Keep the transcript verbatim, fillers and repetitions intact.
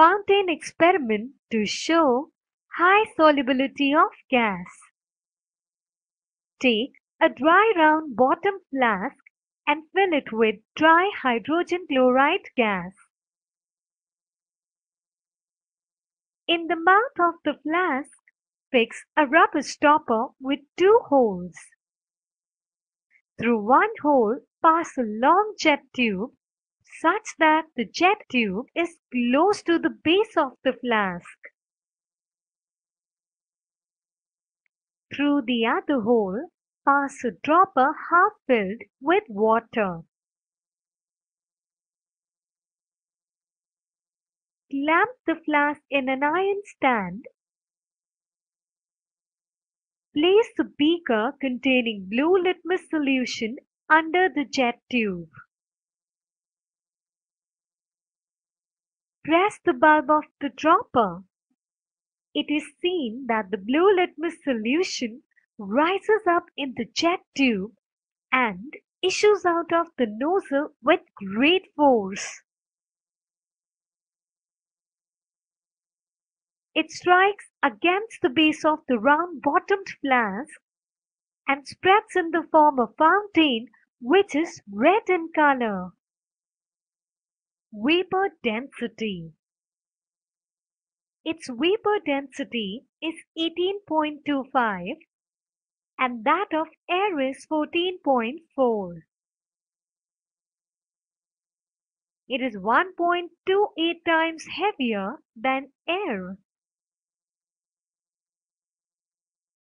Fountain experiment to show high solubility of gas. Take a dry round bottom flask and fill it with dry hydrogen chloride gas. In the mouth of the flask, fix a rubber stopper with two holes. Through one hole, pass a long jet tube such that the jet tube is close to the base of the flask. Through the other hole, pass a dropper half filled with water. Clamp the flask in an iron stand. Place the beaker containing blue litmus solution under the jet tube. Press the bulb of the dropper. It is seen that the blue litmus solution rises up in the jet tube and issues out of the nozzle with great force. It strikes against the base of the round-bottomed flask and spreads in the form of fountain, which is red in color. Vapor density. Its vapor density is eighteen point two five and that of air is fourteen point four. It is one point two eight times heavier than air.